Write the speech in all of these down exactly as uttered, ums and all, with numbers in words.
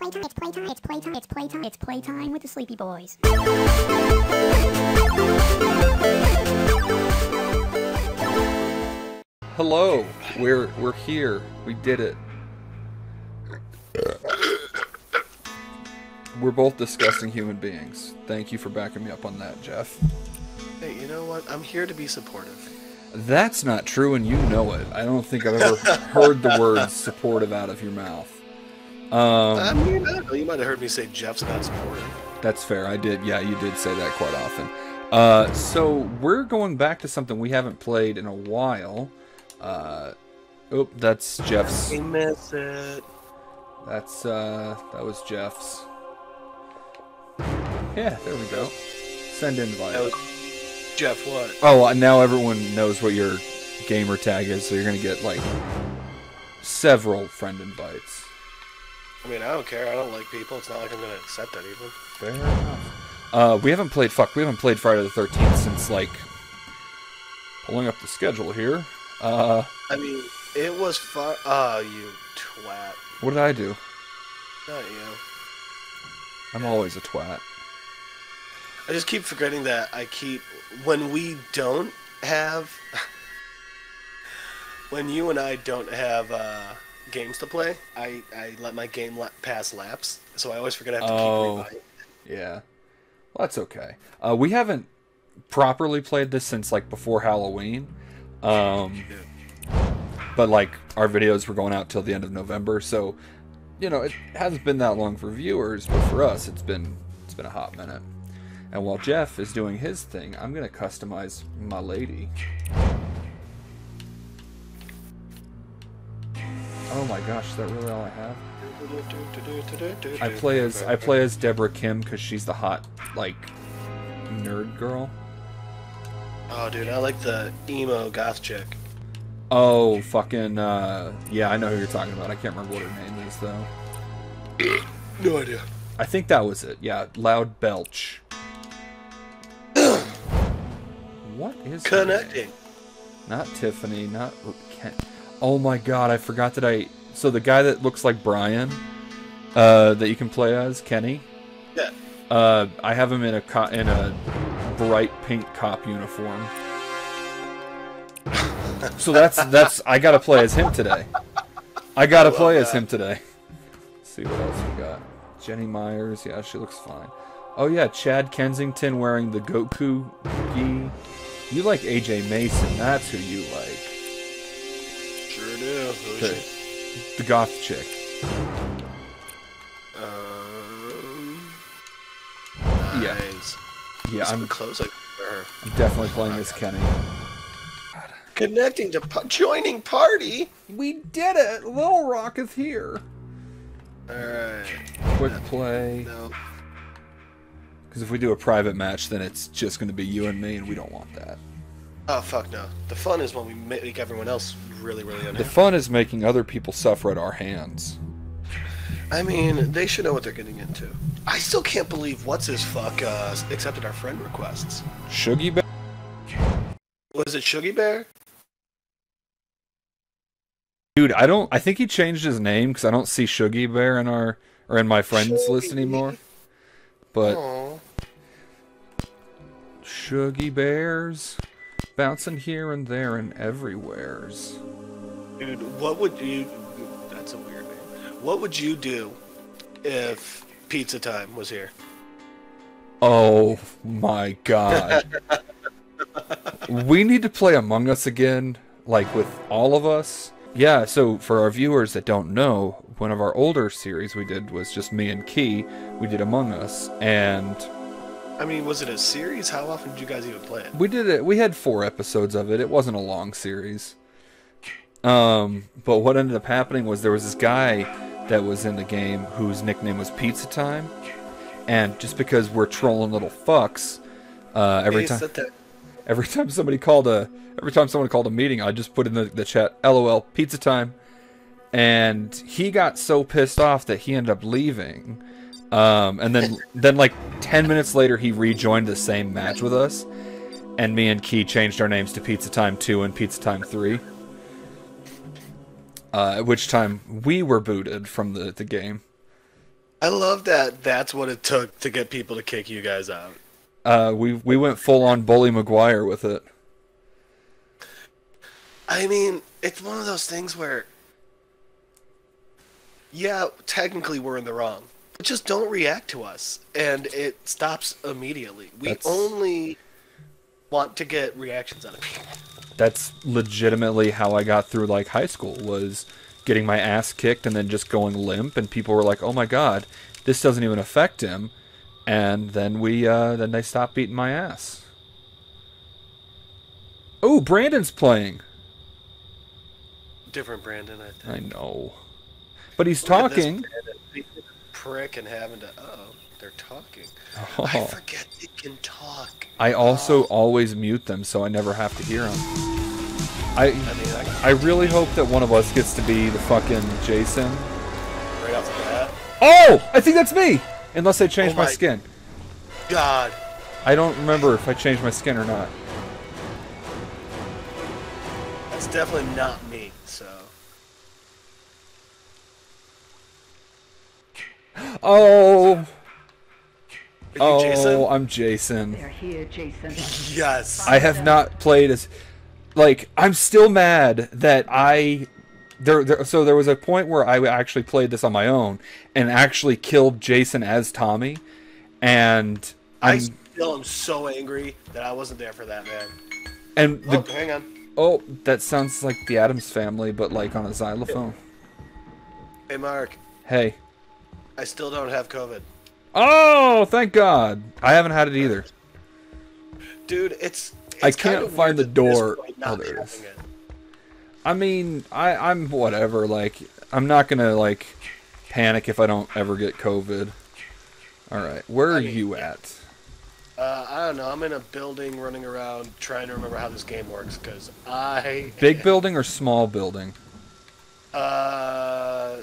playtime, it's playtime, it's playtime, it's playtime, it's playtime with the Sleepy Boys. Hello, we're we're here. We did it. We're both disgusting human beings. Thank you for backing me up on that, Jeff. Hey, you know what? I'm here to be supportive. That's not true, and you know it. I don't think I've ever heard the word supportive out of your mouth. Um, I mean, I don't know. You might have heard me say Jeff's not supportive. That's fair. I did. Yeah, you did say that quite often. Uh, so we're going back to something we haven't played in a while. Uh, oh, that's Jeff's. You miss it. That's, uh, that was Jeff's. Yeah, there we go. Send invite. That was Jeff, what? Oh, now everyone knows what your gamer tag is, so you're going to get, like, several friend invites. I mean, I don't care. I don't like people. It's not like I'm going to accept that, even. Fair enough. Uh, we haven't played, fuck, we haven't played Friday the thirteenth since, like, pulling up the schedule here. Uh, I mean, it was fun. Oh, you twat. What did I do? Not you. I'm always a twat. I just keep forgetting that I keep... When we don't have... when you and I don't have uh, games to play, I, I let my game la pass lapse, so I always forget I have to oh, keep reviving. Yeah. Well, that's okay. Uh, we haven't properly played this since, like, before Halloween. Um, but, like, our videos were going out till the end of November, so... You know, it hasn't been that long for viewers, but for us, it's been it's been a hot minute. And while Jeff is doing his thing, I'm gonna customize my lady. Oh my gosh, is that really all I have? I play as I play as Deborah Kim because she's the hot like nerd girl. Oh, dude, I like the emo goth chick. Oh, fucking, uh, yeah, I know who you're talking about. I can't remember what her name is, though. No idea. I think that was it. Yeah, Loud Belch. What is connecting? Not Tiffany, not... Ken. Oh, my God, I forgot that I... So the guy that looks like Brian, uh, that you can play as, Kenny? Yeah. Uh, I have him in a, co in a bright pink cop uniform. So that's that's I gotta play as him today. I gotta I play that. as him today. Let's see what else we got. Jenny Myers, yeah, she looks fine. Oh yeah, Chad Kensington wearing the Goku gi. You like A J Mason? That's who you like. Sure do. The, the goth chick. Um. Yeah. Nice. Yeah, I'm close. Like her. I'm definitely playing this Kenny. Connecting to po joining party. We did it. Little Rock is here. All right. Quick play. No. Because if we do a private match, then it's just going to be you and me, and we don't want that. Oh fuck no! The fun is when we make everyone else really, really unhappy. The fun is making other people suffer at our hands. I mean, they should know what they're getting into. I still can't believe what's his fuck uh, accepted our friend requests. Shuggy Bear. Was it Shuggy Bear? Dude, I don't. I think he changed his name because I don't see Shuggy Bear in our or in my friends Shuggy. list anymore. But aww. Shuggy Bears bouncing here and there and everywhere's. Dude, what would you? That's a weird name. What would you do if Pizza Time was here? Oh my God. We need to play Among Us again, like with all of us. Yeah, so for our viewers that don't know, one of our older series we did was just me and Key. We did Among Us, and... I mean, was it a series? How often did you guys even play it? We did it. We had four episodes of it. It wasn't a long series. Um, but what ended up happening was there was this guy that was in the game whose nickname was Pizza Time, and just because we're trolling little fucks, uh, every time... Every time somebody called a, every time someone called a meeting, I just put in the, the chat, "L O L, pizza time," and he got so pissed off that he ended up leaving. Um, and then, then like ten minutes later, he rejoined the same match with us, and me and Key changed our names to Pizza Time Two and Pizza Time Three. Uh, at which time we were booted from the the game. I love that that's what it took to get people to kick you guys out. Uh, we we went full-on Bully Maguire with it. I mean, it's one of those things where, yeah, technically we're in the wrong. But just don't react to us, and it stops immediately. We that's... only want to get reactions out of people. That's legitimately how I got through, like, high school, was getting my ass kicked and then just going limp, and people were like, oh my god, this doesn't even affect him. And then we, uh, then they stopped beating my ass. Oh, Brandon's playing. Different Brandon, I think. I know. But he's Look talking. This prick and having to, uh-oh, they're talking. Oh. I forget they can talk. I also oh. always mute them, so I never have to hear them. I, I, mean, I, I really hope that one of us gets to be the fucking Jason. Right off the bat. Oh! I think that's me! Unless they changed oh my, my skin. God. I don't remember if I changed my skin or not. That's definitely not me, so. Oh. Oh, Jason? I'm Jason. They're here, Jason. Yes. I have not played as... Like, I'm still mad that I... There, there, so there was a point where I actually played this on my own and actually killed Jason as Tommy, and I'm, I still am so angry that I wasn't there for that, man. And oh, the, hang on. Oh, that sounds like the Addams Family, but like on a xylophone. Hey, Mark. Hey. I still don't have COVID. Oh, thank God! I haven't had it either. Dude, it's. it's I can't find the door. Oh, there it is. It. I mean, I, I'm whatever, like, I'm not gonna, like, panic if I don't ever get COVID. Alright, where are I mean, you at? Uh, I don't know, I'm in a building running around trying to remember how this game works, because I... Big building or small building? Uh...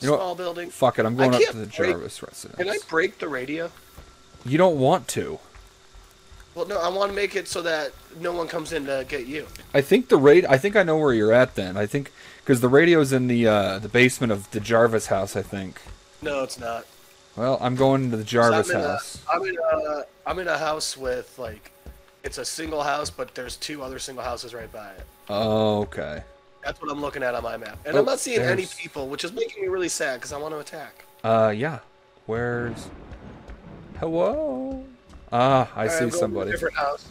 You know small what? building. Fuck it, I'm going up to the break, Jarvis residence. Can I break the radio? You don't want to. Well, no, I want to make it so that no one comes in to get you. I think the raid. I think I know where you're at. Then I think because the radio's in the uh, the basement of the Jarvis house. I think. No, it's not. Well, I'm going to the Jarvis I'm house. A, I'm in a I'm in a house with like, it's a single house, but there's two other single houses right by it. Oh, okay. That's what I'm looking at on my map, and oh, I'm not seeing there's... any people, which is making me really sad because I want to attack. Uh, yeah. Where's? Hello. Ah, I right, see somebody. House.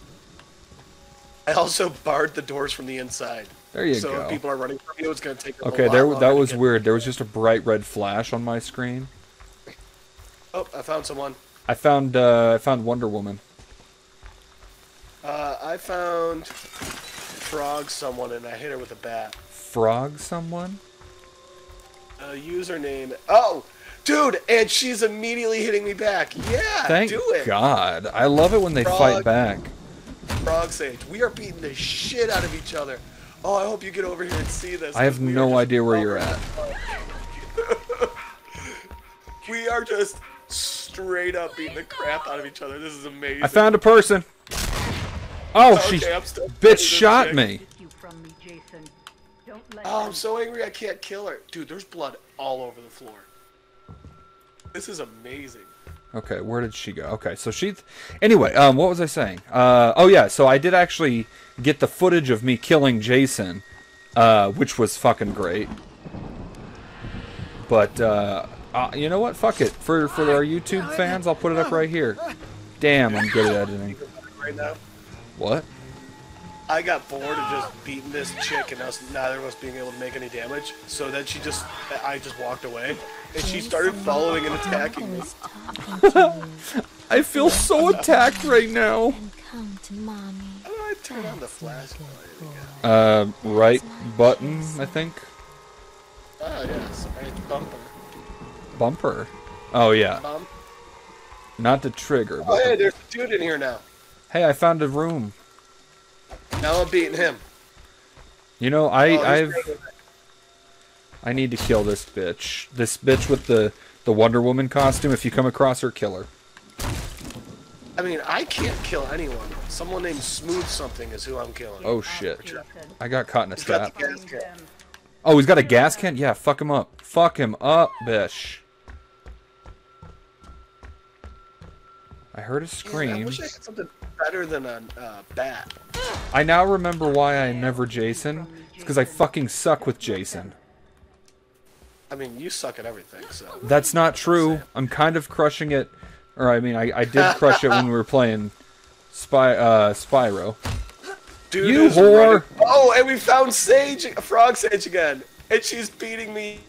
I also barred the doors from the inside. There you so go. So if people are running from you, it's going to take a okay, there, lot that was weird. There was just a bright red flash on my screen. Oh, I found someone. I found uh, I found Wonder Woman. Uh, I found Frog someone, and I hit her with a bat. Frog someone? Uh, username. Oh! Dude, and she's immediately hitting me back. Yeah, Thank do it. God. I love it when they Frog, fight back. Frog Sage, we are beating the shit out of each other. Oh, I hope you get over here and see this. I have no idea where you're at. We are just straight up beating the crap out of each other. This is amazing. I found a person. Oh, okay, she bitch shot me. Oh, I'm so angry I can't kill her. Dude, there's blood all over the floor. This is amazing. Okay, where did she go? Okay, so she... Th anyway, um, what was I saying? Uh, oh, yeah, so I did actually get the footage of me killing Jason, uh, which was fucking great. But, uh, uh, you know what? Fuck it. For, for our YouTube fans, I'll put it up right here. Damn, I'm good at editing. Right now. What? I got bored of just beating this chick and us neither of us being able to make any damage, so then she just... I just walked away. And she started following and attacking me. I feel so attacked right now. Come to mommy. How do I turn on the flashlight? Uh, right button, I think. Oh, yes. Right bumper. Bumper? Oh, yeah. Bump. Not the trigger. Oh, hey, there's a dude in here now. Hey, I found a room. Now I'm beating him. You know, I, oh, I've... I need to kill this bitch. This bitch with the, the Wonder Woman costume. If you come across her, kill her. I mean, I can't kill anyone. Someone named Smooth Something is who I'm killing. Oh, shit. I got caught in a trap. Oh, he's got a gas can? Yeah, fuck him up. Fuck him up, bitch. I heard a scream. Yeah, I wish I had something better than a uh, bat. I now remember why I never Jason. It's because I fucking suck with Jason. I mean, you suck at everything, so... That's not true. I'm kind of crushing it. Or, I mean, I, I did crush it when we were playing Spy, uh, Spyro. Dude, you whore! Running. Oh, and we found Sage, Frog Sage again. And she's beating me.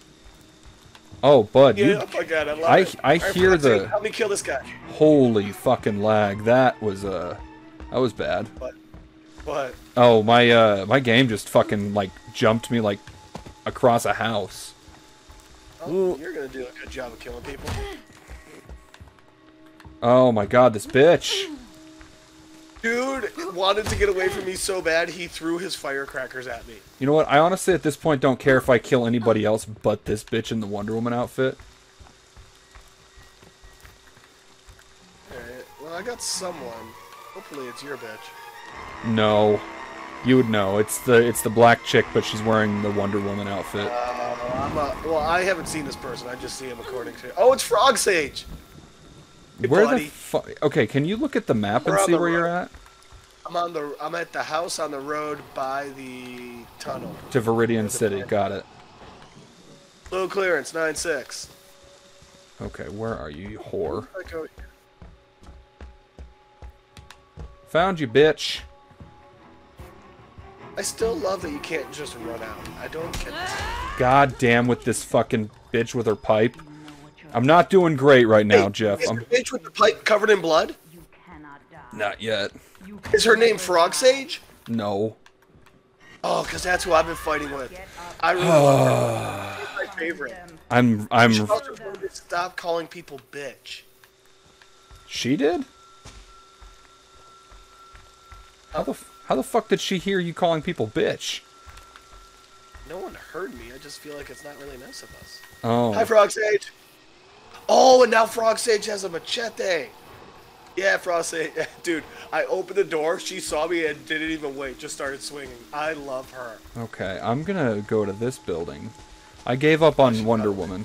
Oh, bud, yeah, you... Oh, my God, I love I, it. I, I right, hear the... Team, help me kill this guy. Holy fucking lag. That was, uh... That was bad. What? What? Oh, my, uh... My game just fucking, like, jumped me, like, across a house. Oh, you're gonna do a good job of killing people. Oh, my God, this bitch. Dude wanted to get away from me so bad, he threw his firecrackers at me. You know what? I honestly, at this point, don't care if I kill anybody else but this bitch in the Wonder Woman outfit. Alright. Well, I got someone. Hopefully it's your bitch. No. You would know. It's the it's the black chick, but she's wearing the Wonder Woman outfit. Uh, I'm a, well, I haven't seen this person. I just see him according to... Oh, it's Frog Sage! Hey, where buddy. the fuck? Okay, can you look at the map We're and see where road. you're at? I'm on the. I'm at the house on the road by the tunnel. To Viridian City. Tunnel. Got it. Low clearance nine six. Okay, where are you, you whore? Found you, bitch. I still love that you can't just run out. I don't get that. God damn with this fucking bitch with her pipe. I'm not doing great right now, hey, Jeff. Is I'm... the bitch with the pipe covered in blood? You cannot die. Not yet. Is her name Frog Sage? No. Oh, because that's who I've been fighting with. I really love her. She's my favorite. I'm... I'm... She also told me to stop calling people bitch. She did? How the, f how the fuck did she hear you calling people bitch? No one heard me. I just feel like it's not really nice of us. Oh. Hi, Frog Sage. Oh, and now Frog Sage has a machete. Yeah, Frog Sage. Dude, I opened the door. She saw me and didn't even wait. Just started swinging. I love her. Okay, I'm going to go to this building. I gave up on she Wonder Woman.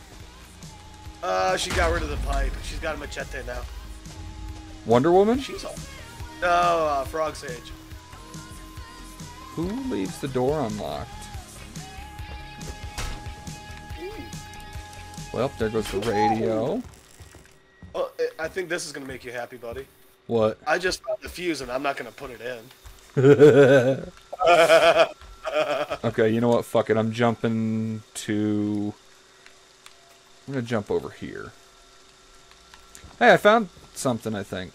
Uh, she got rid of the pipe. She's got a machete now. Wonder Woman? She's all... No, uh, Frog Sage. Who leaves the door unlocked? Well, there goes the radio. Well, I think this is going to make you happy, buddy. What? I just found the fuse, and I'm not going to put it in. Okay, you know what? Fuck it. I'm jumping to... I'm going to jump over here. Hey, I found something, I think.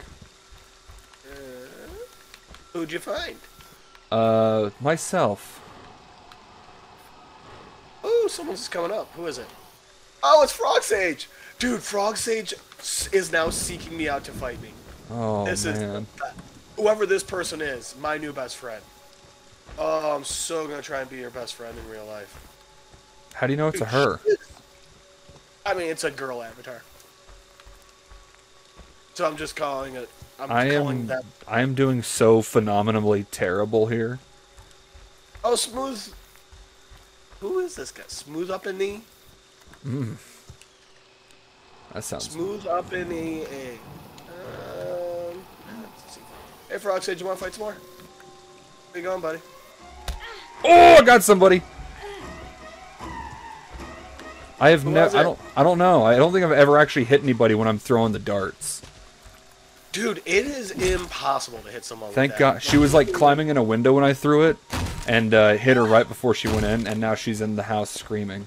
Uh, who'd you find? Uh, myself. Oh, someone's coming up. Who is it? Oh, it's Frog Sage! Dude, Frog Sage is now seeking me out to fight me. Oh, this man. Is, whoever this person is, my new best friend. Oh, I'm so gonna try and be your best friend in real life. How do you know it's Dude, a her? Shit. I mean, it's a girl avatar. So I'm just calling it... I'm I calling am, that. I am doing so phenomenally terrible here. Oh, Smooth... Who is this guy? Smooth Up in the... Mm. That sounds smooth cool. Up in the egg. Um, let's see. Hey, Frog Sage, you want to fight some more? Where you going, buddy? Oh, I got somebody. I have never. I don't. I don't know. I don't think I've ever actually hit anybody when I'm throwing the darts. Dude, it is impossible to hit someone. Thank with that. God, she was like climbing in a window when I threw it, and uh, hit her right before she went in, and now she's in the house screaming.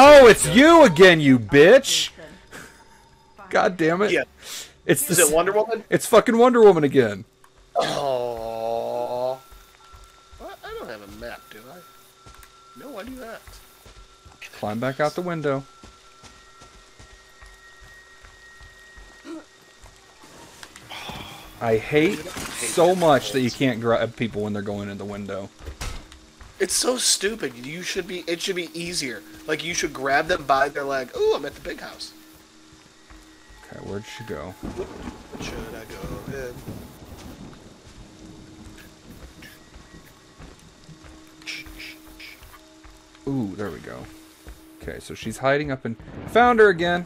Oh, it's you again, you bitch! God damn it! Yeah. It's the, Is it Wonder Woman? It's fucking Wonder Woman again. Oh, I don't have a map, do I? No, I do not. Climb back out the window. I hate so much that you can't grab people when they're going in the window. It's so stupid. You should be. It should be easier. Like you should grab them by their leg. Ooh, I'm at the big house. Okay, where'd she go? What should I go in? Ooh, there we go. Okay, so she's hiding up in... Found her again!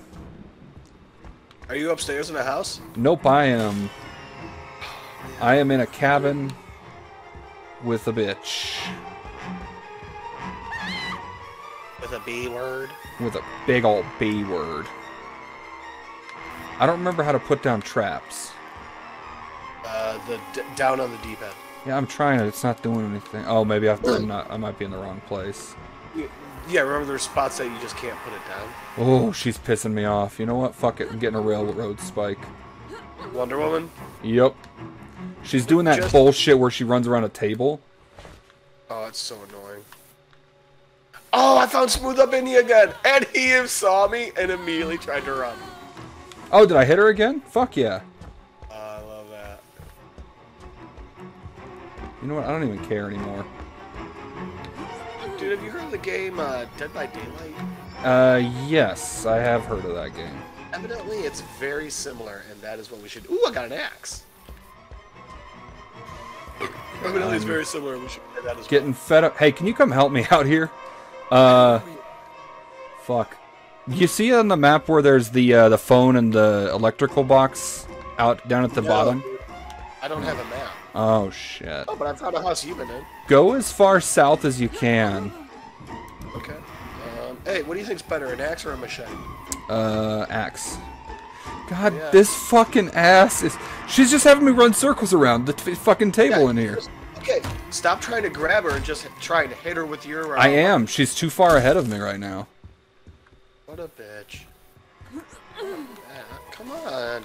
Are you upstairs in a house? Nope, I am. I am in a cabin with a bitch. With a B word? With a big old B word. I don't remember how to put down traps. Uh, the d down on the D-pad. Yeah, I'm trying it. It's not doing anything. Oh, maybe I I'm not. I might be in the wrong place. Yeah, remember there's spots that you just can't put it down. Oh, she's pissing me off. You know what? Fuck it. I'm getting a railroad spike. Wonder Woman? Yep. She's doing that just... bullshit where she runs around a table. Oh, it's so annoying. Oh, I found Smooth Up Indy again! And he saw me and immediately tried to run. Oh, did I hit her again? Fuck yeah. Uh, I love that. You know what? I don't even care anymore. Dude, have you heard of the game uh, Dead by Daylight? Uh, yes, I have heard of that game. Evidently, it's very similar, and that is what we should... Ooh, I got an axe! Evidently, um, it's very similar, and we should do that as getting well. Fed up... Hey, can you come help me out here? Uh... Fuck. You see on the map where there's the uh, the phone and the electrical box out down at the no, bottom? I don't have a map. Oh, shit. Oh, but I found a house you've been in. Go as far south as you can. Okay. Um, hey, what do you think's better, an axe or a machete? Uh, axe. God, yeah. This fucking ass is... She's just having me run circles around the t fucking table yeah, in here. Just, okay, stop trying to grab her and just try and hit her with your... I am. She's too far ahead of me right now. What a bitch. Come on.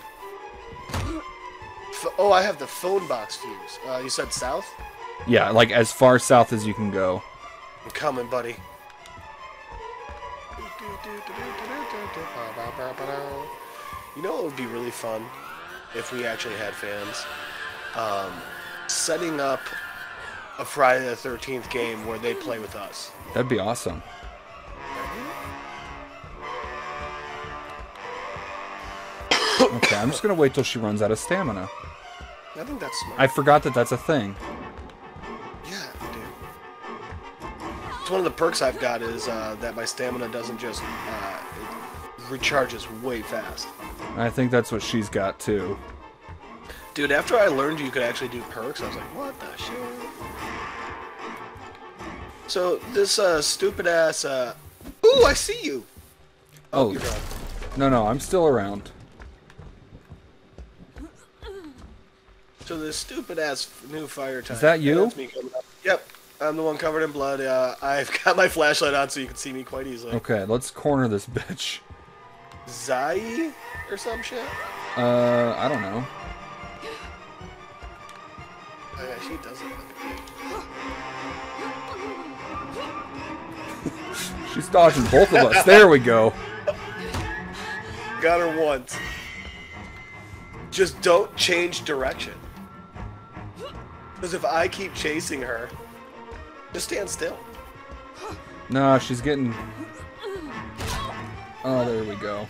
Oh, I have the phone box fuse. Uh, you said south? Yeah, like as far south as you can go. I'm coming, buddy. You know what would be really fun if we actually had fans? Um, setting up a Friday the thirteenth game where they play with us. That'd be awesome. Okay, I'm just gonna wait till she runs out of stamina. I think that's smart. I forgot that that's a thing. Yeah, dude. It's one of the perks I've got is uh, that my stamina doesn't just uh, it recharges way fast. I think that's what she's got too. Dude, after I learned you could actually do perks, I was like, what the shit? So this uh, stupid ass. Uh... Ooh, I see you. Oh, oh you're right. No, no, I'm still around. So this stupid-ass new fire time. Is that you? Yeah, that's me coming up. Yep. I'm the one covered in blood. Uh, I've got my flashlight on so you can see me quite easily. Okay, let's corner this bitch. Zai or some shit? Uh, I don't know. Oh, yeah, she doesn't. She's dodging both of us. There we go. Got her once. Just don't change direction. Because if I keep chasing her, just stand still. Nah, she's getting... Oh, there we go.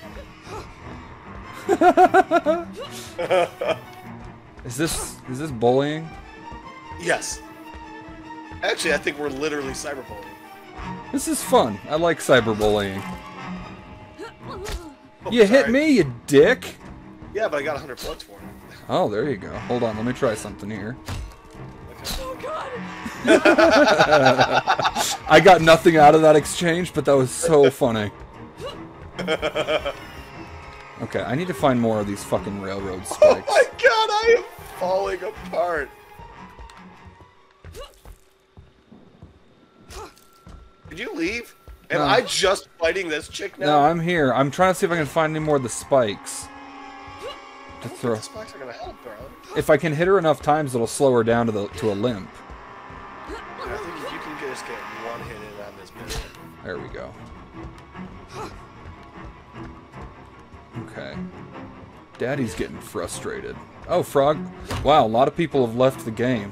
Is this... is this bullying? Yes. Actually, I think we're literally cyberbullying. This is fun. I like cyberbullying. Oh, you sorry. Hit me, you dick! Yeah, but I got one hundred bucks for it. Oh, there you go. Hold on, let me try something here. Okay. Oh, God! I got nothing out of that exchange, but that was so funny. Okay, I need to find more of these fucking railroad spikes. Oh my God, I am falling apart. Did you leave? Am no. I just fighting this chick now? No, I'm here. I'm trying to see if I can find any more of the spikes. To throw. The spikes are gonna help, bro. If I can hit her enough times, it'll slow her down to the to a limp. I think you can just get one hit in on this bitch. There we go. Okay. Daddy's getting frustrated. Oh, Frog! Wow, a lot of people have left the game.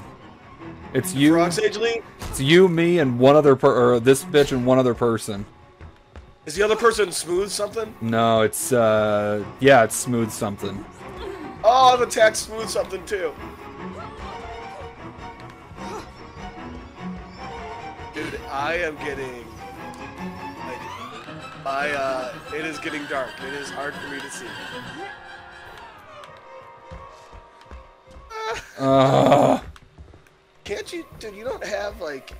It's you. Frog's Angeline. It's you, me, and one other per. Or this bitch and one other person. Is the other person Smooth something? No, it's uh, yeah, it's Smooth something. Oh, I've attacked Smooth something too. Dude, I am getting like My, uh, it is getting dark. It is hard for me to see. Uh. Can't you, dude, you don't have, like,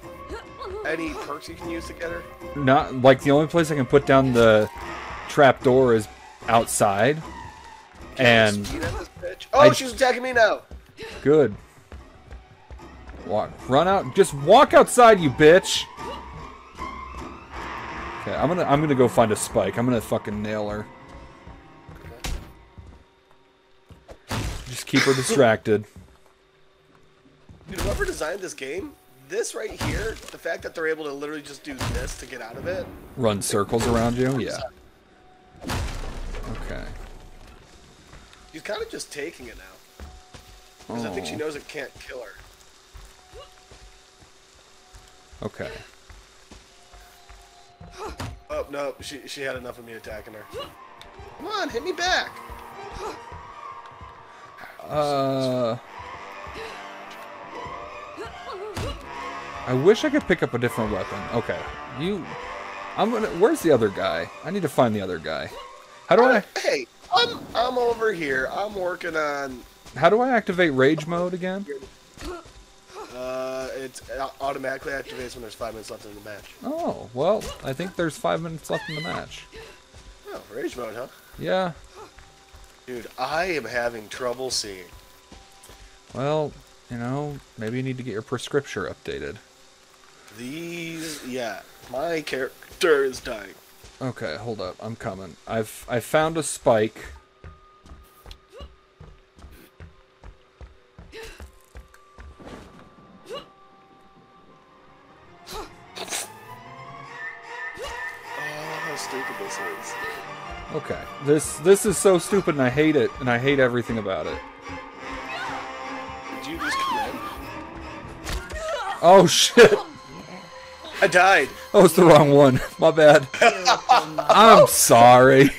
any perks you can use to get her? Not, like, the only place I can put down the trap door is outside. Can and... This bitch? Oh, I, she's attacking me now! Good. Walk, run out, just walk outside, you bitch! Okay, I'm gonna, I'm gonna go find a spike. I'm gonna fucking nail her. Okay. Just keep her distracted. Dude, whoever designed this game, this right here, the fact that they're able to literally just do this to get out of it. Run circles around you? Yeah. Okay. She's kind of just taking it now. Because oh. I think she knows it can't kill her. Okay. Oh, no. She, she had enough of me attacking her. Come on, hit me back. Uh... I wish I could pick up a different weapon. Okay, you. I'm gonna. Where's the other guy? I need to find the other guy. How do I? I hey, I'm I'm over here. I'm working on. How do I activate rage mode again? Uh, it automatically activates when there's five minutes left in the match. Oh well, I think there's five minutes left in the match. Oh, rage mode, huh? Yeah. Dude, I am having trouble seeing. Well, you know, maybe you need to get your prescription updated. These, yeah, my character is dying. Okay, hold up, I'm coming. I've I found a spike. Oh, how stupid this is! Okay, this this is so stupid, and I hate it, and I hate everything about it. Did you just commit? Oh shit! I died. Oh, it's the wrong one. My bad. I'm sorry.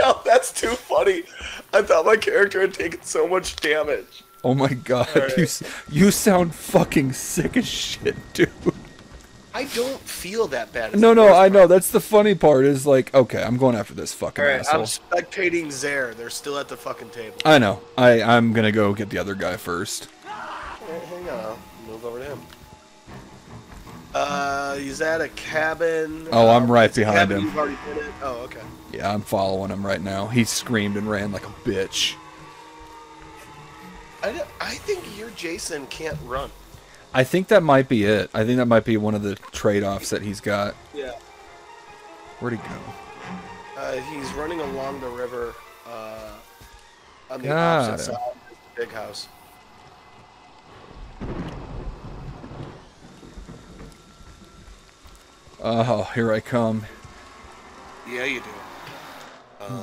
No, that's too funny. I thought my character had taken so much damage. Oh my god, right. you you sound fucking sick as shit, dude. I don't feel that bad. No, no, I part. know. That's the funny part. Is like, okay, I'm going after this fucking All right, asshole. I'm spectating Zare. They're still at the fucking table. I know. I I'm gonna go get the other guy first. All right, hang on. I'll move over to him. Uh, he's at a cabin. Oh, I'm right um, behind him. You've already hit it. Oh, okay. Yeah, I'm following him right now. He screamed and ran like a bitch. I, I think your Jason can't run. I think that might be it. I think that might be one of the trade-offs that he's got. Yeah. Where'd he go? Uh, he's running along the river uh, on the God. opposite side of the big house. Oh, here I come. Yeah, you do. Uh...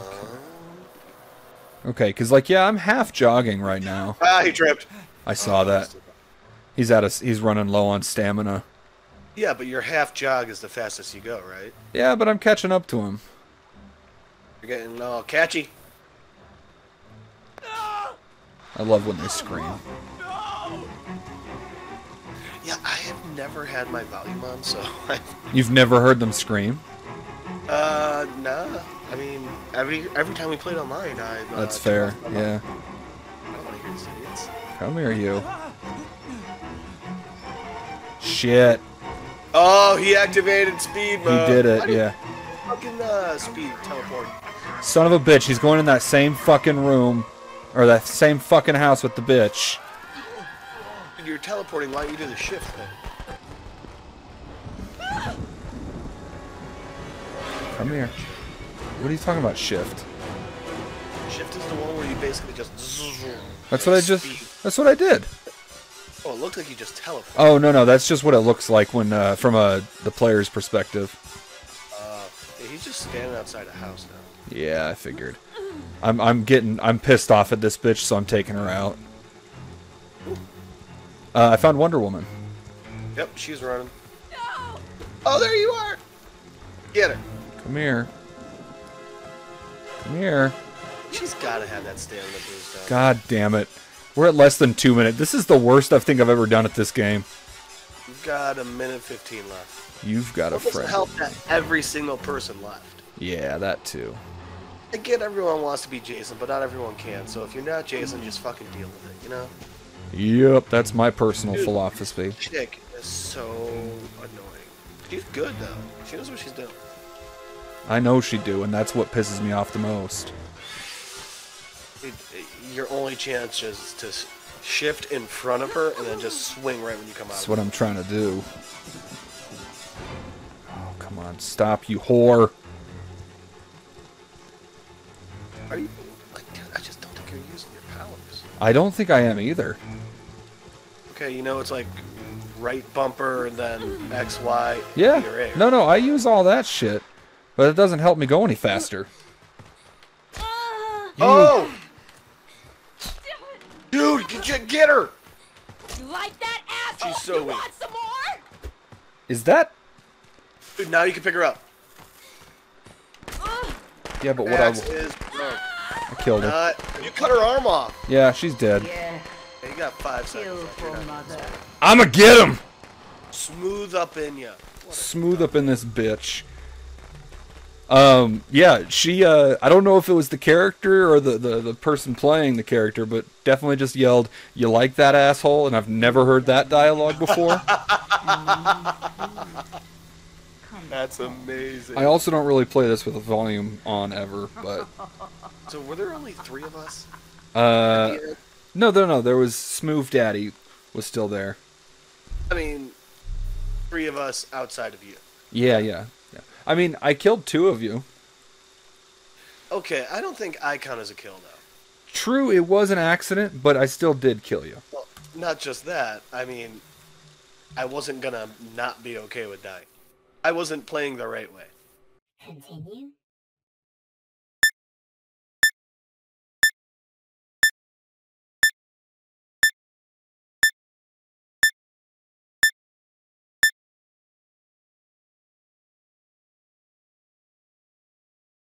Okay, because, like, yeah, I'm half jogging right now. Ah, he tripped. I saw oh, that. He's at us. He's running low on stamina. Yeah, but your half jog is the fastest you go, right? Yeah, but I'm catching up to him. You're getting all catchy. I love when they scream. Yeah, I have never had my volume on, so I've... You've never heard them scream? Uh, nah. I mean, every every time we played online, I... Uh, That's fair, yeah. I don't want to hear these idiots. Come here, you. Shit. Oh, he activated speed mode. He did it, did yeah. Fucking, uh, speed teleport. Son of a bitch, he's going in that same fucking room, or that same fucking house with the bitch. You're teleporting while you do the shift thing. Come here. What are you talking about, shift? Shift is the one where you basically just... That's what I just... That's what I did. Oh, it looked like you just teleported. Oh, no, no. That's just what it looks like when uh, from a, the player's perspective. Uh, yeah, he's just standing outside a house now. Yeah, I figured. I'm, I'm getting... I'm pissed off at this bitch, so I'm taking her out. Ooh. Uh, I found Wonder Woman. Yep, she's running. No! Oh, there you are! Get her. Come here. Come here. She's gotta have that stamina boost down. God damn it. We're at less than two minutes. This is the worst I think I've ever done at this game. got a minute fifteen left. You've got a friend. Help that every single person left. Yeah, that too. Again, everyone wants to be Jason, but not everyone can. So if you're not Jason, just fucking deal with it, you know? Yep, that's my personal Dude, philosophy. This chick is so annoying. She's good, though. She knows what she's doing. I know she do, and that's what pisses me off the most. It, it, your only chance is to shift in front of her and then just swing right when you come out. That's what I'm trying to do. Oh, come on. Stop, you whore. Are you... Like, dude, I just don't think you're using your powers. I don't think I am either. Okay, you know, it's like right bumper and then X, Y, yeah. Or A. No, no, I use all that shit. But it doesn't help me go any faster. You... Oh! Dude, did you get her? You like that, asshole? She's so you weak. Want some more? Is that? Dude, now you can pick her up. Uh, yeah, but what I... Is I killed her. Uh, you cut her arm off. Yeah, she's dead. Yeah. Hey, you got five seconds. I'ma get him! Smooth up in ya. Smooth up in this bitch. Um, yeah, she, uh, I don't know if it was the character or the, the, the person playing the character, but definitely just yelled, "You like that, asshole?" And I've never heard that dialogue before. That's amazing. I also don't really play this with the volume on ever, but... So were there only three of us? Uh, no, no, no, there was Smooth Daddy was still there. I mean, three of us outside of you. Yeah, yeah. I mean, I killed two of you. Okay, I don't think I count as a kill, though. True, it was an accident, but I still did kill you. Well, not just that. I mean, I wasn't gonna not be okay with dying. I wasn't playing the right way. Continue.